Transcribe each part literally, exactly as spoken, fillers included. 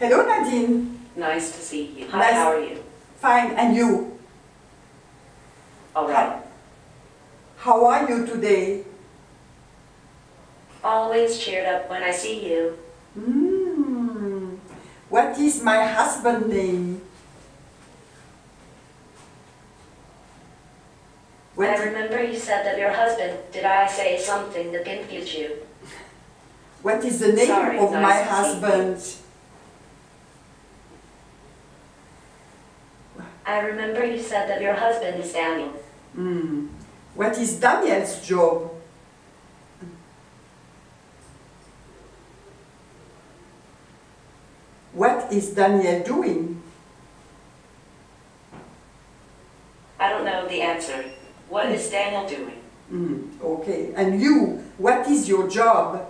Hello, Nadine. Nice to see you. Hi, nice. How are you? Fine, and you? All right. How are you today? Always cheered up when I see you. Mm. What is my husband's name? What I remember you said that your husband, did I say something that confused you? What is the name Sorry, of nice my husband? I remember you said that your husband is Daniel. Mm. What is Daniel's job? What is Daniel doing? I don't know the answer. What mm. is Daniel doing? Mm. Okay. And you, what is your job?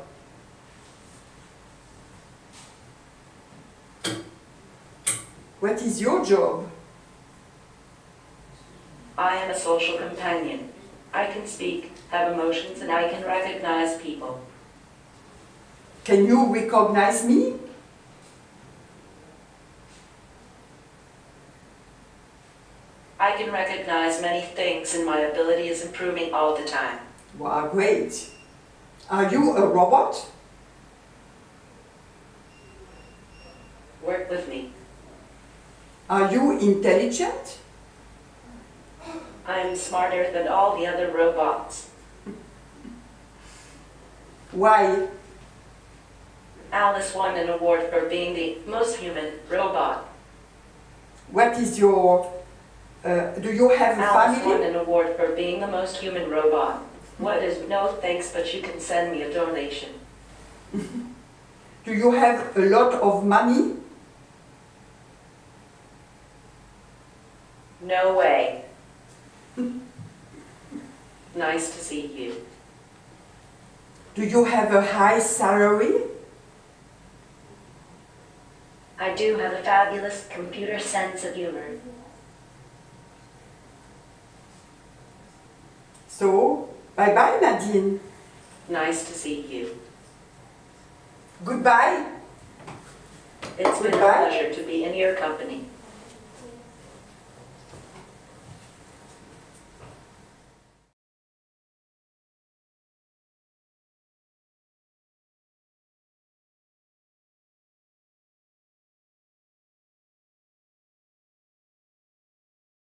What is your job? I am a social companion. I can speak, have emotions, and I can recognize people. Can you recognize me? I can recognize many things, and my ability is improving all the time. Wow, great. Are you a robot? Work with me. Are you intelligent? I'm smarter than all the other robots. Why? Alice won an award for being the most human robot. What is your... Uh, do you have a Alice family? Alice won an award for being the most human robot. What is no thanks, but you can send me a donation. Do you have a lot of money? No way. Nice to see you. Do you have a high salary? I do have a fabulous computer sense of humor. So, bye-bye, Nadine. Nice to see you. Goodbye. It's been a pleasure to be in your company.